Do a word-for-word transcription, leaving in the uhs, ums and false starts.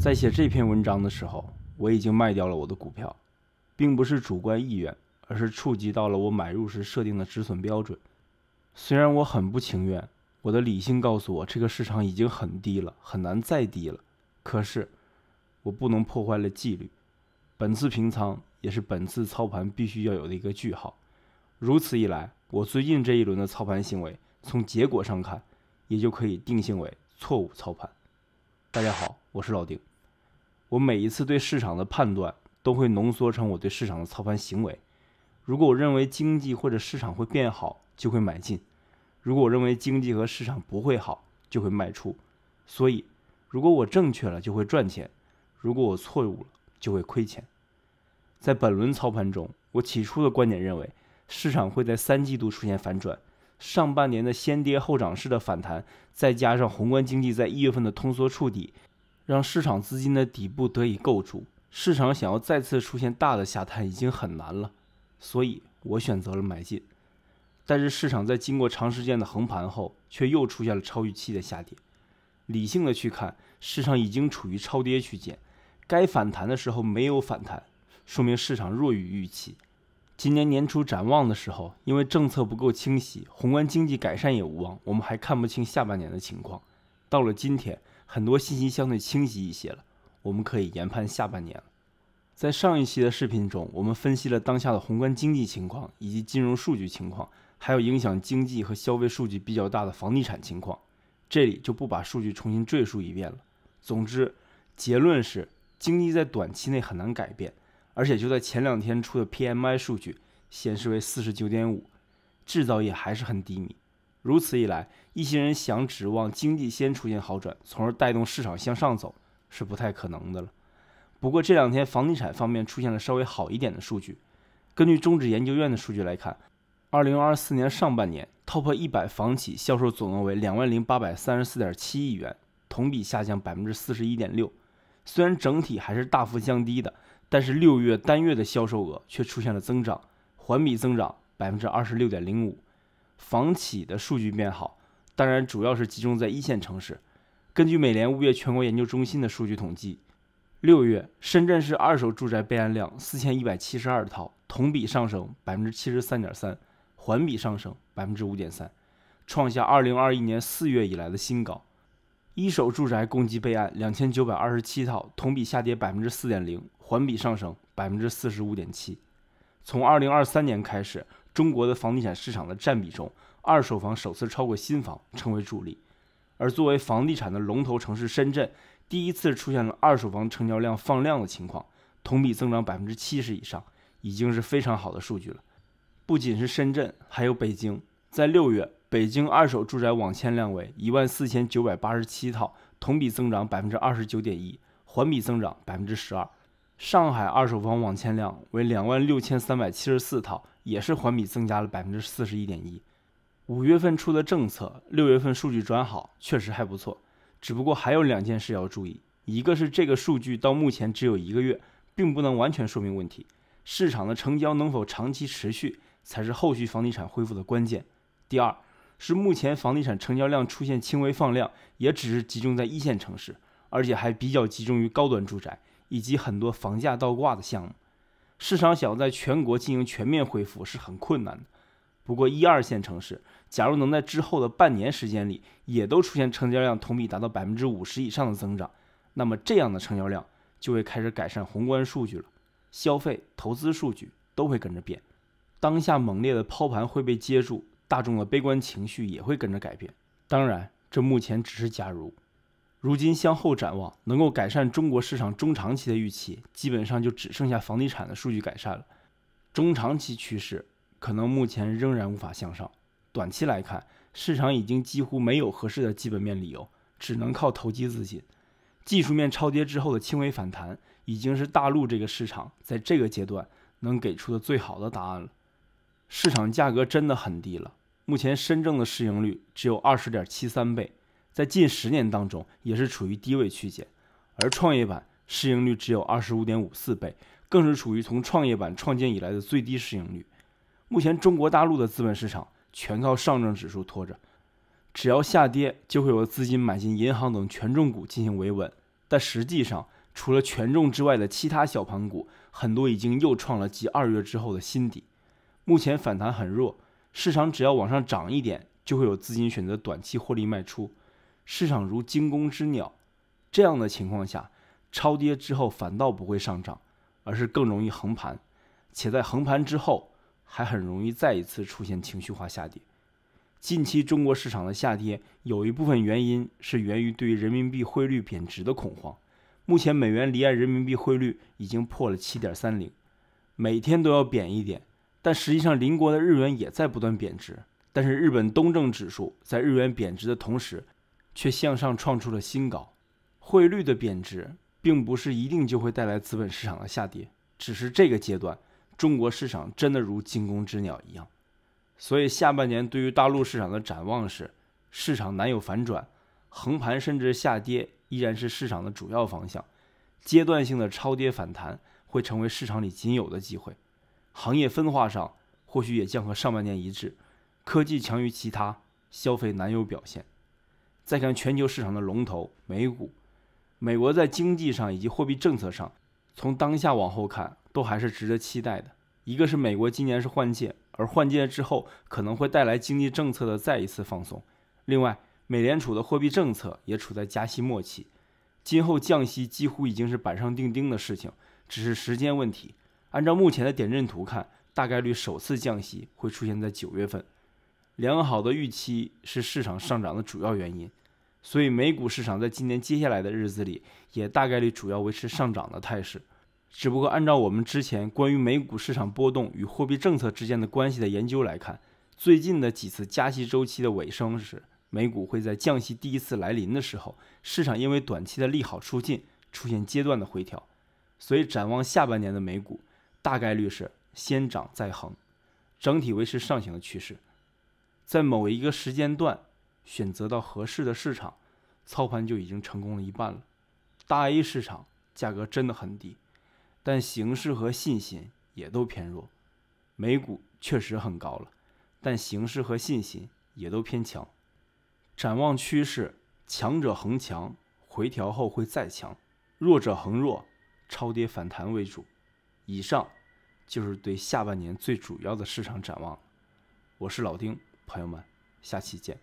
在写这篇文章的时候，我已经卖掉了我的股票，并不是主观意愿，而是触及到了我买入时设定的止损标准。虽然我很不情愿，我的理性告诉我这个市场已经很低了，很难再低了，可是我不能破坏了纪律。本次平仓也是本次操盘必须要有的一个句号。如此一来，我最近这一轮的操盘行为从结果上看也就可以定性为错误操盘。大家好，我是老丁。我每一次对市场的判断都会浓缩成我对市场的操盘行为。如果我认为经济或者市场会变好，就会买进；如果我认为经济和市场不会好，就会卖出。所以如果我正确了就会赚钱，如果我错误了就会亏钱。在本轮操盘中，我起初的观点认为市场会在三季度出现反转，上半年的先跌后涨式的反弹，再加上宏观经济在一月份的通缩触底，让市场资金的底部得以构筑，市场想要再次出现大的下探已经很难了，所以我选择了买进。但是市场在经过长时间的横盘后，却又出现了超预期的下跌。理性的去看，市场已经处于超跌区间，该反弹的时候没有反弹，说明市场弱于预期。今年年初展望的时候，因为政策不够清晰，宏观经济改善也无望，我们还看不清下半年的情况。到了今天，很多信息相对清晰一些了，我们可以研判下半年了。在上一期的视频中，我们分析了当下的宏观经济情况以及金融数据情况，还有影响经济和消费数据比较大的房地产情况，这里就不把数据重新赘述一遍了。总之，结论是经济在短期内很难改变，而且就在前两天出的 P M I 数据显示为 四十九点五， 制造业还是很低迷。如此一来，一些人想指望经济先出现好转，从而带动市场向上走，是不太可能的了。不过这两天房地产方面出现了稍微好一点的数据。根据中指研究院的数据来看，二零二四年上半年 T O P 一百 房企销售总额为 两万零八百三十四点七亿元，同比下降 百分之四十一点六。虽然整体还是大幅降低的，但是六月单月的销售额却出现了增长，环比增长 百分之二十六点零五。 房企的数据变好，当然主要是集中在一线城市。根据美联物业全国研究中心的数据统计，六月深圳市二手住宅备案量四千一百七十二套，同比上升 百分之七十三点三， 环比上升 百分之五点三， 创下二零二一年四月以来的新高。一手住宅供给备案两千九百二十七套，同比下跌 百分之四点零， 环比上升 百分之四十五点七。 从二零二三年开始，中国的房地产市场的占比中，二手房首次超过新房成为主力。而作为房地产的龙头城市深圳，第一次出现了二手房成交量放量的情况，同比增长 百分之七十 以上，已经是非常好的数据了。不仅是深圳，还有北京。在六月，北京二手住宅网签量为 一万四千九百八十七套，同比增长 百分之二十九点一， 环比增长 百分之十二。 上海二手房网签量为 两万六千三百七十四套，也是环比增加了 百分之四十一点一。 五月份出的政策，六月份数据转好，确实还不错。只不过还有两件事要注意，一个是这个数据到目前只有一个月，并不能完全说明问题，市场的成交能否长期持续才是后续房地产恢复的关键。第二是目前房地产成交量出现轻微放量，也只是集中在一线城市，而且还比较集中于高端住宅以及很多房价倒挂的项目。市场想要在全国进行全面恢复是很困难的，不过一二线城市假如能在之后的半年时间里也都出现成交量同比达到 百分之五十 以上的增长，那么这样的成交量就会开始改善宏观数据了，消费投资数据都会跟着变。当下猛烈的抛盘会被接住，大众的悲观情绪也会跟着改变。当然这目前只是假如，如今向后展望，能够改善中国市场中长期的预期基本上就只剩下房地产的数据改善了。中长期趋势可能目前仍然无法向上，短期来看市场已经几乎没有合适的基本面理由，只能靠投机资金。技术面超跌之后的轻微反弹已经是大陆这个市场在这个阶段能给出的最好的答案了。市场价格真的很低了，目前深圳的市盈率只有 二十点七三倍，在近十年当中也是处于低位区间。而创业板市盈率只有 二十五点五四倍，更是处于从创业板创建以来的最低市盈率。目前中国大陆的资本市场全靠上证指数拖着，只要下跌就会有资金买进银行等权重股进行维稳，但实际上，除了权重之外的其他小盘股，很多已经又创了继二月之后的新低。目前反弹很弱，市场只要往上涨一点，就会有资金选择短期获利卖出。市场如惊弓之鸟，这样的情况下，超跌之后反倒不会上涨，而是更容易横盘，且在横盘之后还很容易再一次出现情绪化下跌。近期中国市场的下跌有一部分原因是源于对于人民币汇率贬值的恐慌。目前美元离岸人民币汇率已经破了 七点三零， 每天都要贬一点，但实际上邻国的日元也在不断贬值，但是日本东证指数在日元贬值的同时却向上创出了新高。汇率的贬值并不是一定就会带来资本市场的下跌，只是这个阶段中国市场真的如惊弓之鸟一样。所以下半年对于大陆市场的展望是，市场难有反转，横盘甚至下跌依然是市场的主要方向，阶段性的超跌反弹会成为市场里仅有的机会。行业分化上或许也将和上半年一致，科技强于其他，消费难有表现。再看全球市场的龙头美股，美国在经济上以及货币政策上，从当下往后看都还是值得期待的。一个是美国今年是换届，而换届之后可能会带来经济政策的再一次放松。另外，美联储的货币政策也处在加息末期，今后降息几乎已经是板上钉钉的事情，只是时间问题。按照目前的点阵图看，大概率首次降息会出现在九月份。良好的预期是市场上涨的主要原因，所以美股市场在今年接下来的日子里也大概率主要维持上涨的态势。只不过按照我们之前关于美股市场波动与货币政策之间的关系的研究来看，最近的几次加息周期的尾声时，美股会在降息第一次来临的时候，市场因为短期的利好出尽，出现阶段的回调。所以展望下半年的美股大概率是先涨再横，整体维持上行的趋势。在某一个时间段选择到合适的市场，操盘就已经成功了一半了。大 A 市场价格真的很低，但形势和信心也都偏弱。美股确实很高了，但形势和信心也都偏强。展望趋势，强者恒强，回调后会再强；弱者恒弱，超跌反弹为主。以上就是对下半年最主要的市场展望。我是老丁，朋友们，下期见。